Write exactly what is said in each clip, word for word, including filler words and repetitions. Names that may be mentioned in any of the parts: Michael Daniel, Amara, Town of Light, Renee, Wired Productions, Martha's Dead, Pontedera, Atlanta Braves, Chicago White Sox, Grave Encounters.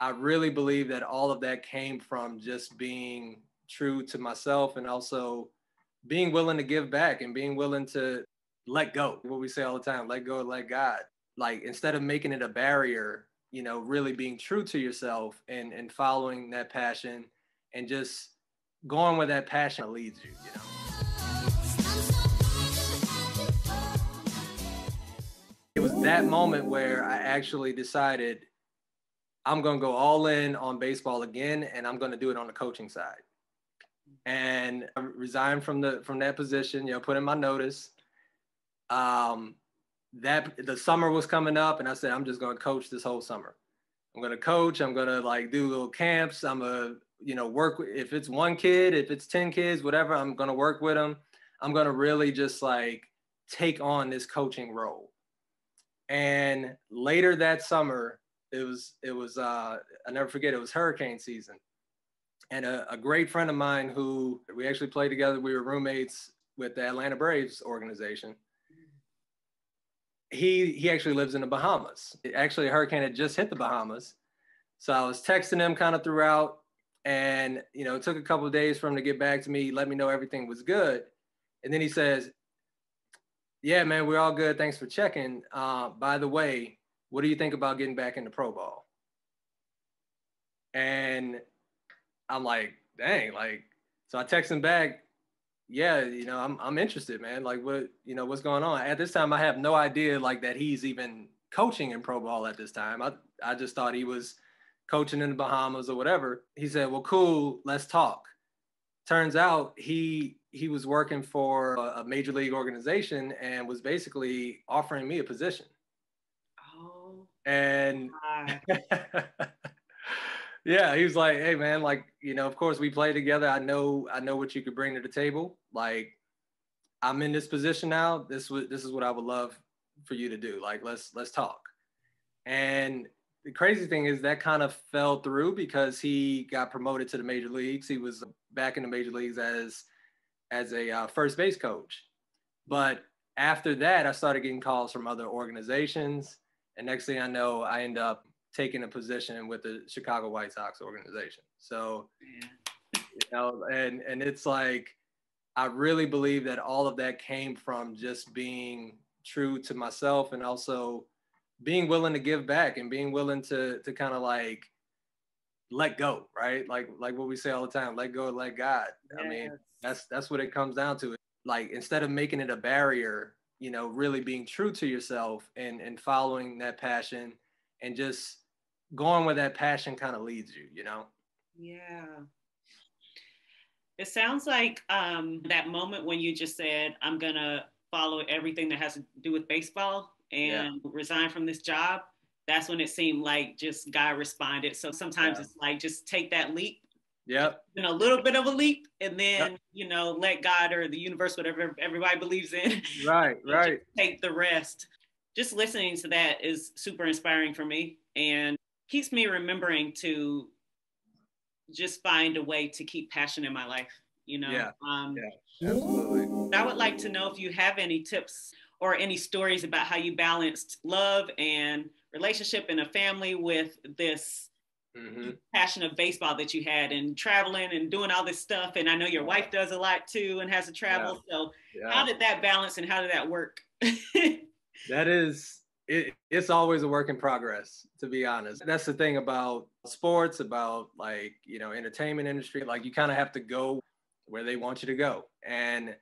I really believe that all of that came from just being true to myself and also being willing to give back and being willing to let go. What we say all the time, let go, let God. Like, instead of making it a barrier, you know, really being true to yourself and, and following that passion and just going where that passion leads you, you know. It was that moment where I actually decided I'm going to go all in on baseball again, and I'm going to do it on the coaching side. And I resigned from the from that position, you know, put in my notice. Um, that the summer was coming up, and I said, I'm just going to coach this whole summer. I'm going to coach. I'm going to like do little camps. I'm a you know work with, if it's one kid, if it's ten kids, whatever. I'm going to work with them. I'm going to really just like take on this coaching role. And later that summer, it was it was uh, I never forget. It was hurricane season. And a, a great friend of mine who we actually played together, we were roommates with the Atlanta Braves organization. He he actually lives in the Bahamas. It, actually, a hurricane had just hit the Bahamas. So I was texting him kind of throughout. And, you know, it took a couple of days for him to get back to me, let me know everything was good. And then he says, yeah, man, we're all good. Thanks for checking. Uh, by the way, what do you think about getting back into pro ball? And I'm like, dang, like, so I text him back. Yeah, you know, I'm I'm interested, man. Like, what, you know, what's going on? At this time, I have no idea, like, that he's even coaching in pro ball at this time. I, I just thought he was coaching in the Bahamas or whatever. He said, well, cool, let's talk. Turns out he he was working for a, a major league organization and was basically offering me a position. Oh. And... Yeah, he was like, hey, man, like, you know, of course we play together. I know I know what you could bring to the table. Like, I'm in this position now. This was this is what I would love for you to do. Like, let's let's talk. And the crazy thing is that kind of fell through because he got promoted to the major leagues. He was back in the major leagues as as a uh, first base coach. But after that, I started getting calls from other organizations. And next thing I know, I end up taking a position with the Chicago White Sox organization. So, yeah. you know, and, and it's like, I really believe that all of that came from just being true to myself and also being willing to give back and being willing to, to kind of like let go, right? Like, like what we say all the time, let go, let God. Yes. I mean, that's, that's what it comes down to. Like, instead of making it a barrier, you know, really being true to yourself and, and following that passion and just going where that passion kind of leads you, you know? Yeah. It sounds like um, that moment when you just said, I'm going to follow everything that has to do with baseball and yeah. resign from this job. That's when it seemed like just God responded. So sometimes yeah. it's like, just take that leap. Yep. And a little bit of a leap and then, yep. you know, let God or the universe, whatever everybody believes in. Right, right. Take the rest. Just listening to that is super inspiring for me and keeps me remembering to just find a way to keep passion in my life, you know? Yeah, um, yeah, absolutely. I would like to know if you have any tips or any stories about how you balanced love and relationship and a family with this mm-hmm. passion of baseball that you had and traveling and doing all this stuff. And I know your wife does a lot too and has to travel. Yeah. So yeah. how did that balance and how did that work? That is, it, it's always a work in progress, to be honest. That's the thing about sports, about like, you know, entertainment industry, like you kind of have to go where they want you to go. And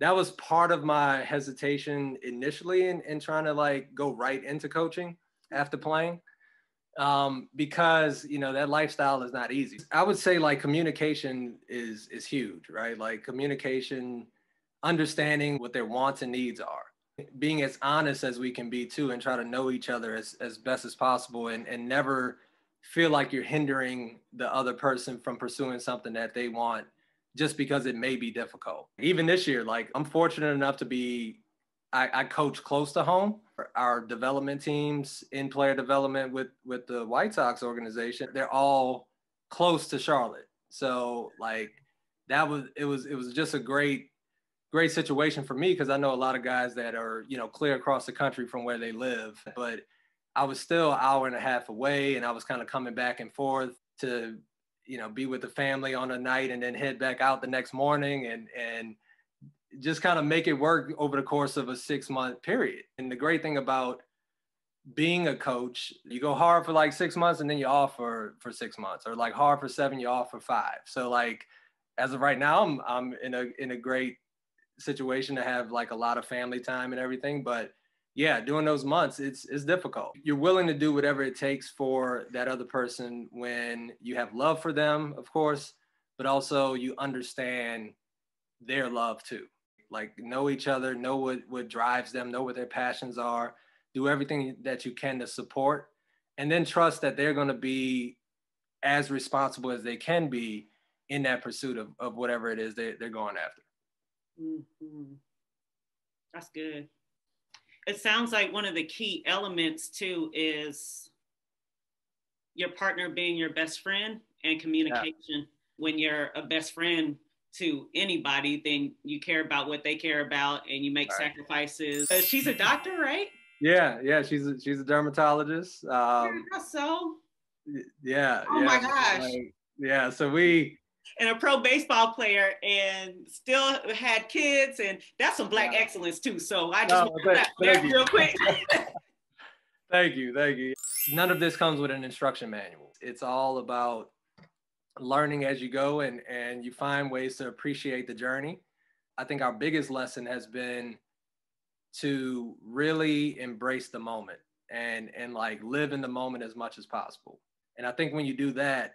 that was part of my hesitation initially in, in trying to like go right into coaching after playing um, because, you know, that lifestyle is not easy. I would say like communication is, is huge, right? Like communication, understanding what their wants and needs are. Being as honest as we can be too and try to know each other as, as best as possible and, and never feel like you're hindering the other person from pursuing something that they want just because it may be difficult. Even this year, like I'm fortunate enough to be, I, I coach close to home. Our development teams in player development with, with the White Sox organization, they're all close to Charlotte. So like that was, it was, it was just a great Great situation for me because I know a lot of guys that are, you know, clear across the country from where they live, but I was still an hour and a half away, and I was kind of coming back and forth to, you know, be with the family on a night and then head back out the next morning and, and just kind of make it work over the course of a six month period. And the great thing about being a coach, you go hard for like six months and then you're off for, for six months or like hard for seven, you're off for five. So like, as of right now, I'm, I'm in a, in a great situation to have like a lot of family time and everything, but yeah, during those months, it's it's difficult. You're willing to do whatever it takes for that other person when you have love for them, of course, but also you understand their love too. Like know each other, know what, what drives them, know what their passions are, do everything that you can to support, and then trust that they're going to be as responsible as they can be in that pursuit of, of whatever it is they, they're going after. Mm-hmm. That's good. It sounds like one of the key elements too is your partner being your best friend and communication. Yeah. When you're a best friend to anybody, then you care about what they care about and you make right. sacrifices. So she's a doctor, right? Yeah, yeah, she's a, she's a dermatologist. Um, yeah, so. Yeah. Oh yeah, my gosh. Like, yeah, so we. And a pro baseball player and still had kids, and that's some black yeah. excellence too. So I just oh, want to clap real quick. Thank you, thank you. None of this comes with an instruction manual. It's all about learning as you go, and, and you find ways to appreciate the journey. I think our biggest lesson has been to really embrace the moment and, and like live in the moment as much as possible. And I think when you do that,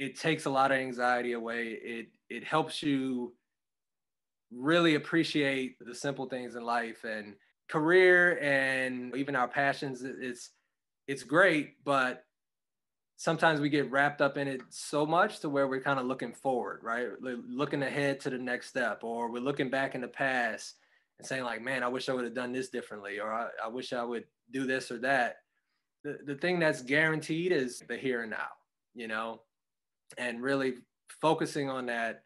it takes a lot of anxiety away. It it helps you really appreciate the simple things in life and career and even our passions. It's it's great, but sometimes we get wrapped up in it so much to where we're kind of looking forward, right? Looking ahead to the next step, or we're looking back in the past and saying like, man, I wish I would have done this differently, or I, I wish I would do this or that. The, the thing that's guaranteed is the here and now, you know? And really focusing on that,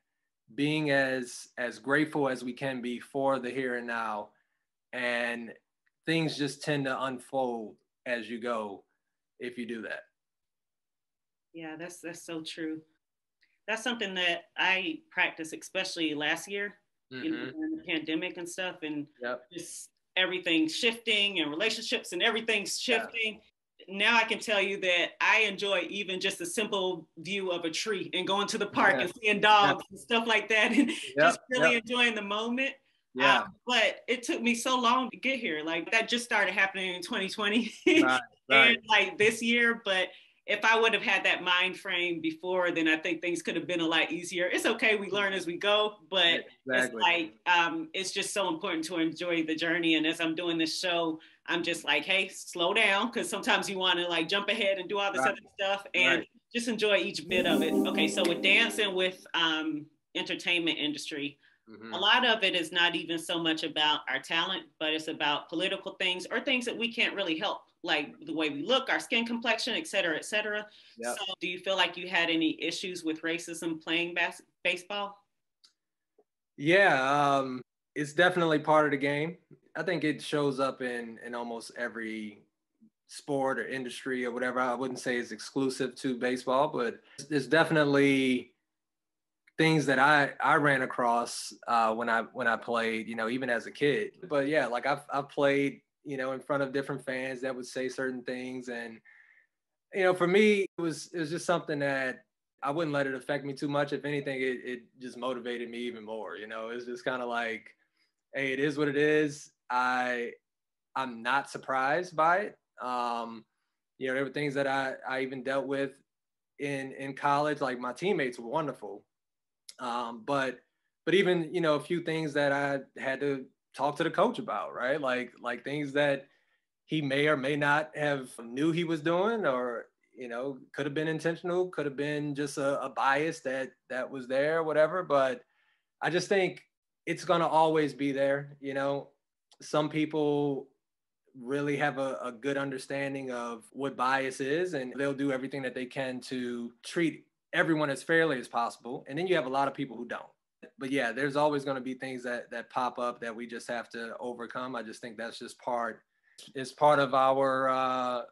being as as grateful as we can be for the here and now, and things just tend to unfold as you go if you do that. Yeah, that's that's so true. That's something that I practiced, especially last year, mm-hmm. you know, during the pandemic and stuff, and yep. just everything shifting and relationships and everything's shifting. Yeah. Now I can tell you that I enjoy even just a simple view of a tree and going to the park yeah. and seeing dogs yeah. and stuff like that, and yep. just really yep. enjoying the moment. Yeah. Um, but it took me so long to get here. Like that just started happening in twenty twenty right, right. and like this year. But if I would have had that mind frame before, then I think things could have been a lot easier. It's okay. We learn as we go, but yeah, exactly. it's like, um, it's just so important to enjoy the journey. And as I'm doing this show, I'm just like, hey, slow down. Cause sometimes you want to like jump ahead and do all this right. other stuff and right. just enjoy each bit of it. Okay. So with dance and with um, entertainment industry, mm-hmm. a lot of it is not even so much about our talent, but it's about political things or things that we can't really help, like the way we look, our skin complexion, et cetera, et cetera. Yep. So do you feel like you had any issues with racism playing bas baseball? Yeah, um, it's definitely part of the game. I think it shows up in, in almost every sport or industry or whatever. I wouldn't say it's exclusive to baseball, but there's definitely things that I, I ran across uh, when I when I played, you know, even as a kid. But yeah, like I've, I've played, you know, in front of different fans that would say certain things. And, you know, for me, it was, it was just something that I wouldn't let it affect me too much. If anything, it, it just motivated me even more, you know. It's just kind of like, hey, it is what it is. I, I'm not surprised by it. Um, you know, there were things that I, I even dealt with in, in college, like my teammates were wonderful. Um, but, but even, you know, a few things that I had to talk to the coach about, right? Like, like things that he may or may not have knew he was doing, or, you know, could have been intentional, could have been just a, a bias that, that was there, whatever. But I just think it's going to always be there. You know, some people really have a, a good understanding of what bias is, and they'll do everything that they can to treat everyone as fairly as possible. And then you have a lot of people who don't. But yeah, there's always going to be things that, that pop up that we just have to overcome. I just think that's just part is part of our, uh,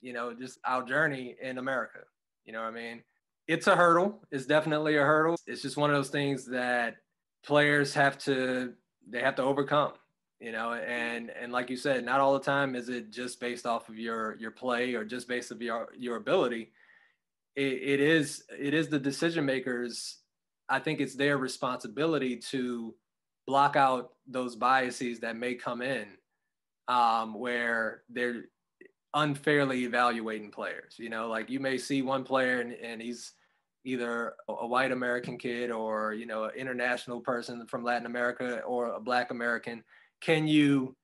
you know, just our journey in America. You know what I mean? It's a hurdle. It's definitely a hurdle. It's just one of those things that players have to, they have to overcome, you know, and, and like you said, not all the time is it just based off of your, your play or just based off your, your ability. It, it is, it is the decision makers. I think it's their responsibility to block out those biases that may come in um, where they're unfairly evaluating players. You know, like you may see one player and, and he's either a white American kid or, you know, an international person from Latin America or a Black American. Can you,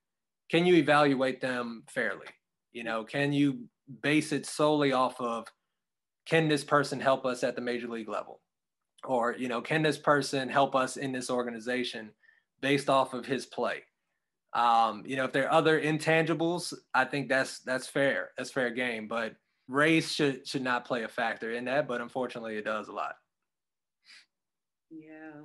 can you evaluate them fairly? You know, can you base it solely off of, can this person help us at the major league level? Or, you know, can this person help us in this organization based off of his play? Um, you know, if there are other intangibles, I think that's that's fair. That's fair game. But race should should not play a factor in that. But unfortunately, it does a lot. Yeah.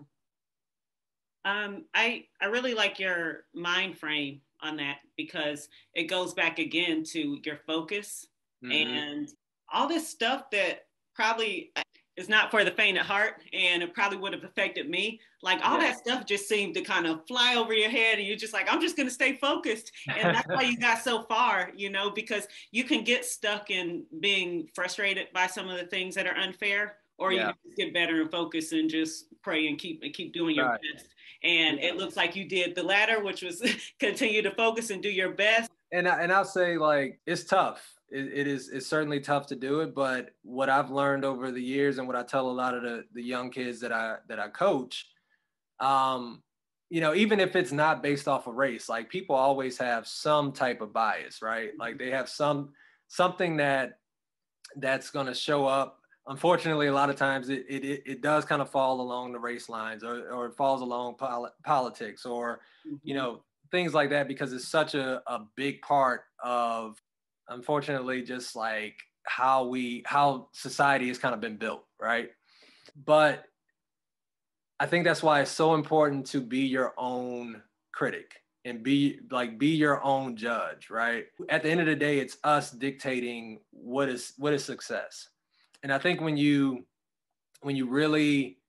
Um, I, I really like your mind frame on that, because it goes back again to your focus mm-hmm. and all this stuff that probably is not for the faint of heart, and it probably would have affected me. Like all yes. that stuff just seemed to kind of fly over your head, and you're just like, I'm just going to stay focused. And that's why you got so far, you know, because you can get stuck in being frustrated by some of the things that are unfair, or yeah. you just get better and focus and just pray and keep and keep doing your right. best. And yeah. it looks like you did the latter, which was continue to focus and do your best. And, I, and I'll say, like, it's tough. It is, it's certainly tough to do it, but what I've learned over the years and what I tell a lot of the, the young kids that I, that I coach, um, you know, even if it's not based off of race, like people always have some type of bias, right? Like they have some, something that that's going to show up. Unfortunately, a lot of times it, it, it does kind of fall along the race lines, or, or it falls along pol- politics or, mm-hmm. you know, things like that, because it's such a, a big part of, unfortunately, just like how we, how society has kind of been built, right? But I think that's why it's so important to be your own critic and be like, be your own judge, right? At the end of the day, it's us dictating what is, what is success. And I think when you, when you really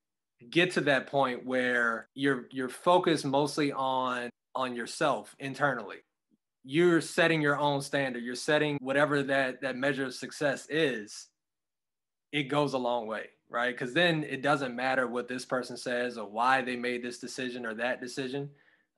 get to that point where you're, you're focused mostly on, on yourself internally, you're setting your own standard, you're setting whatever that, that measure of success is, it goes a long way, right? Because then it doesn't matter what this person says or why they made this decision or that decision.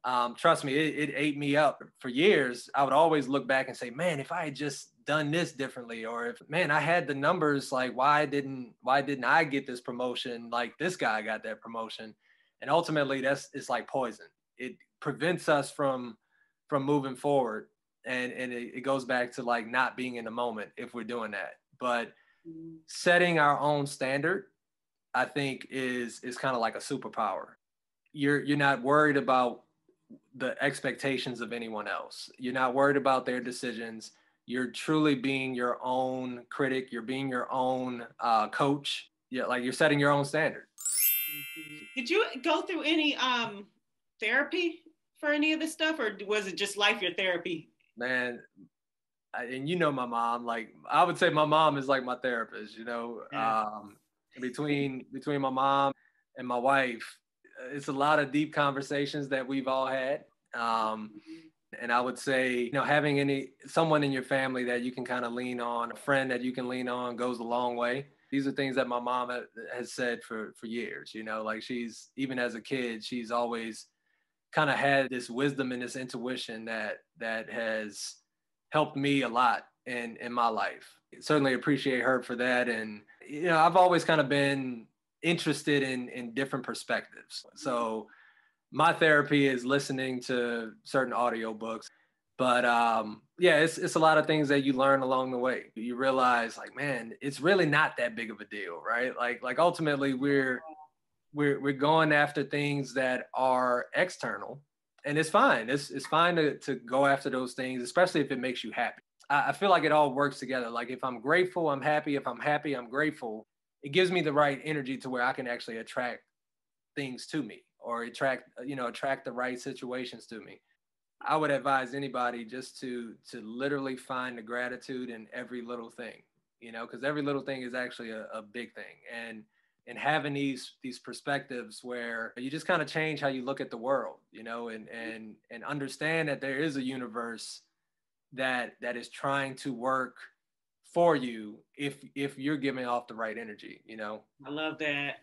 Um, trust me, it, it ate me up for years. I would always look back and say, man, if I had just done this differently, or if, man, I had the numbers, like why didn't, why didn't I get this promotion? Like this guy got that promotion. And ultimately that's, it's like poison. It prevents us from from moving forward. And, and it, it goes back to like not being in the moment if we're doing that. But setting our own standard, I think is, is kind of like a superpower. You're, you're not worried about the expectations of anyone else. You're not worried about their decisions. You're truly being your own critic. You're being your own uh, coach. Yeah, like you're setting your own standard. Did you go through any um, therapy for any of this stuff, or was it just life your therapy? Man, I, and you know my mom, like I would say my mom is like my therapist, you know. Yeah. um between between my mom and my wife, it's a lot of deep conversations that we've all had. um and I would say, you know, having any someone in your family that you can kind of lean on, a friend that you can lean on, goes a long way. These are things that my mom ha- has said for for years, you know, like she's, even as a kid, she's always kind of had this wisdom and this intuition that that has helped me a lot in in my life. Certainly appreciate her for that. And you know, I've always kind of been interested in in different perspectives. So my therapy is listening to certain audiobooks. But um, yeah, it's it's a lot of things that you learn along the way. You realize, like, man, it's really not that big of a deal, right? Like like ultimately we're We're we're going after things that are external, and it's fine. It's it's fine to, to go after those things, especially if it makes you happy. I, I feel like it all works together. Like if I'm grateful, I'm happy. If I'm happy, I'm grateful. It gives me the right energy to where I can actually attract things to me, or attract, you know, attract the right situations to me. I would advise anybody just to to literally find the gratitude in every little thing, you know, because every little thing is actually a, a big thing. And and having these these perspectives where you just kind of change how you look at the world, you know, and and and understand that there is a universe that that is trying to work for you if if you're giving off the right energy, you know. I love that.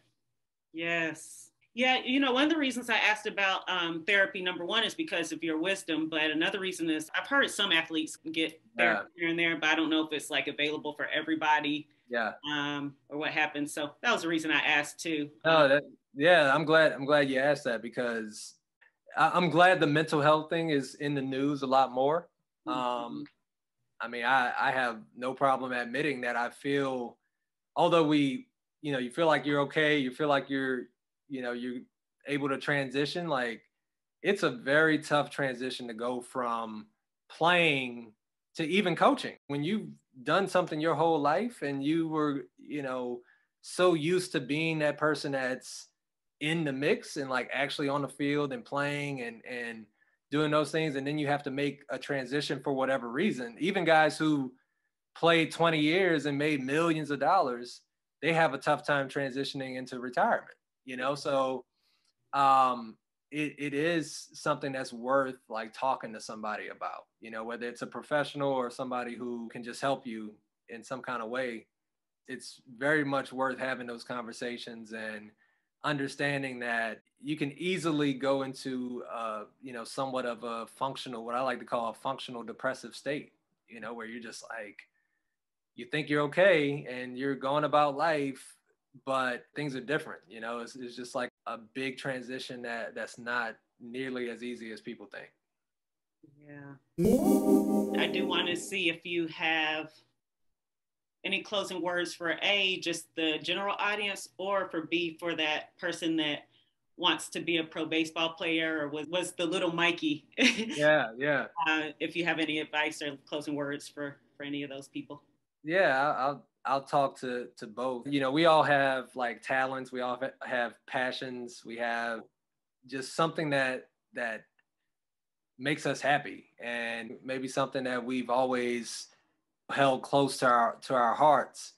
Yes. Yeah, you know, one of the reasons I asked about um, therapy, number one, is because of your wisdom. But another reason is I've heard some athletes get therapy yeah. here and there, but I don't know if it's like available for everybody yeah. um, or what happens. So that was the reason I asked too. Oh, that, yeah, I'm glad. I'm glad you asked that, because I, I'm glad the mental health thing is in the news a lot more. Mm-hmm. Um, I mean, I, I have no problem admitting that I feel, although we, you know, you feel like you're okay, you feel like you're, you know, you're able to transition. Like, it's a very tough transition to go from playing to even coaching. When you've done something your whole life and you were, you know, so used to being that person that's in the mix and like actually on the field and playing and, and doing those things. And then you have to make a transition for whatever reason. Even guys who played twenty years and made millions of dollars, they have a tough time transitioning into retirement. You know, so um, it, it is something that's worth like talking to somebody about, you know, whether it's a professional or somebody who can just help you in some kind of way. It's very much worth having those conversations and understanding that you can easily go into, uh, you know, somewhat of a functional, what I like to call a functional depressive state, you know, where you're just like, you think you're okay and you're going about life, but things are different, you know. It's, it's just like a big transition that that's not nearly as easy as people think. Yeah. I do want to see if you have any closing words for A, just the general audience, or for B, for that person that wants to be a pro baseball player or was, was the little Mikey. Yeah, yeah. Uh, if you have any advice or closing words for, for any of those people. Yeah, I'll I'll talk to, to both. You know, we all have like talents. We all have passions. We have just something that, that makes us happy, and maybe something that we've always held close to our, to our hearts.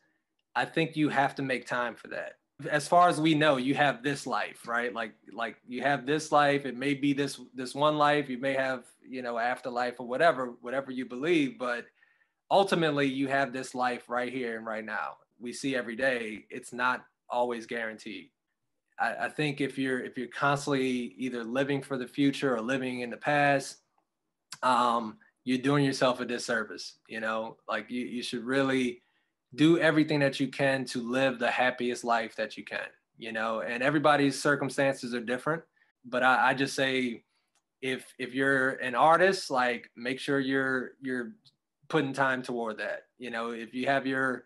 I think you have to make time for that. As far as we know, you have this life, right? Like, like you have this life. It may be this, this one life. You may have, you know, afterlife or whatever, whatever you believe, but ultimately, you have this life right here and right now. We see every day, it's not always guaranteed. I, I think if you're if you're constantly either living for the future or living in the past, um, you're doing yourself a disservice. You know, like you, you should really do everything that you can to live the happiest life that you can, you know, and everybody's circumstances are different. But I, I just say, if if you're an artist, like make sure you're you're putting time toward that. You know, if you have your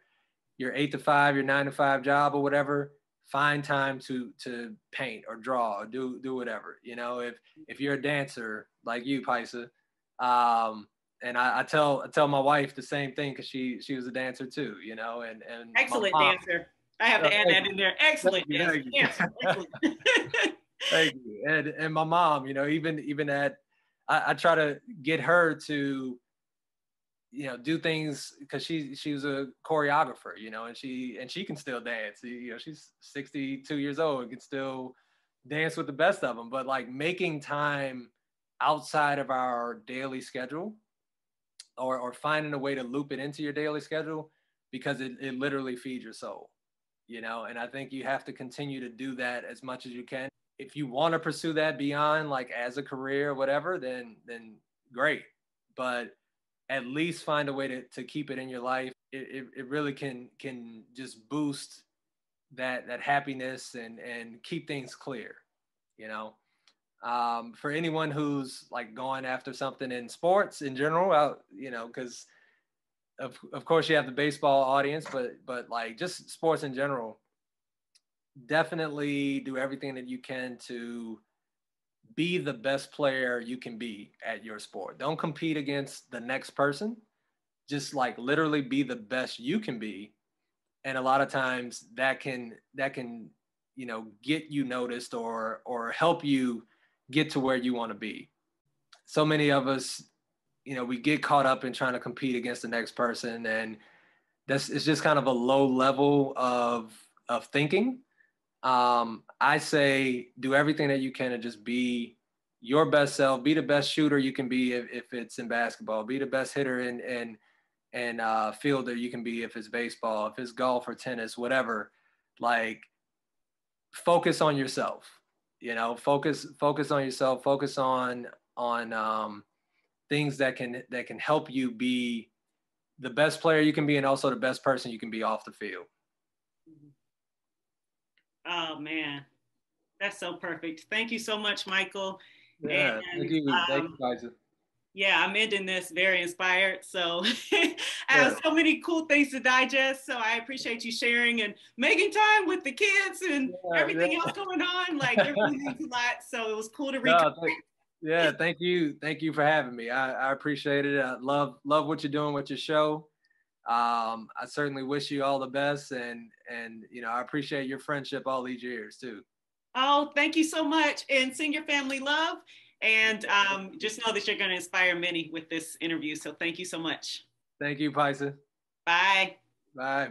your eight to five, your nine to five job or whatever, find time to to paint or draw or do do whatever. You know, if if you're a dancer like you, Paisa, um, and I, I tell I tell my wife the same thing, because she she was a dancer too. You know, and and excellent mom, dancer. I have so to add that you. in there. Excellent thank dancer. You, thank, excellent. You. Thank you. And and my mom, you know, even even at I, I try to get her to, you know, do things, because she she was a choreographer, you know, and she and she can still dance. You know, she's sixty-two years old and can still dance with the best of them. But like making time outside of our daily schedule, or or finding a way to loop it into your daily schedule, because it, it literally feeds your soul, you know. And I think you have to continue to do that as much as you can. If you want to pursue that beyond, like as a career or whatever, then then great. But at least find a way to, to keep it in your life. It, it, it really can can just boost that that happiness and, and keep things clear, you know. Um, for anyone who's like going after something in sports in general, I, you know, because of, of course you have the baseball audience, but, but like just sports in general, definitely do everything that you can to be the best player you can be at your sport. Don't compete against the next person. Just like literally be the best you can be. And a lot of times that can, that can, you know, get you noticed or, or help you get to where you want to be. so many of us, you know, we get caught up in trying to compete against the next person. And that's, it's just kind of a low level of, of thinking. Um, I say, do everything that you can to just be your best self, be the best shooter you can be if, if it's in basketball, be the best hitter and, and, and uh, fielder you can be if it's baseball, if it's golf or tennis, whatever. Like, focus on yourself, you know, focus, focus on yourself, focus on, on um, things that can, that can help you be the best player you can be and also the best person you can be off the field. Oh man, that's so perfect. Thank you so much, Michael. Yeah, and, thank you. Um, thank you guys. Yeah, I'm ending this very inspired. So I have so many cool things to digest. So I appreciate you sharing and making time with the kids and yeah, everything yeah. else going on. Like, there really means a lot. So it was cool to reconnect. No, yeah, thank you. Thank you for having me. I, I appreciate it. I love, love what you're doing with your show. Um, I certainly wish you all the best. And, and, you know, I appreciate your friendship all these years too. Oh, thank you so much. And send your family love. And um, just know that you're going to inspire many with this interview. So thank you so much. Thank you, Paisa. Bye. Bye.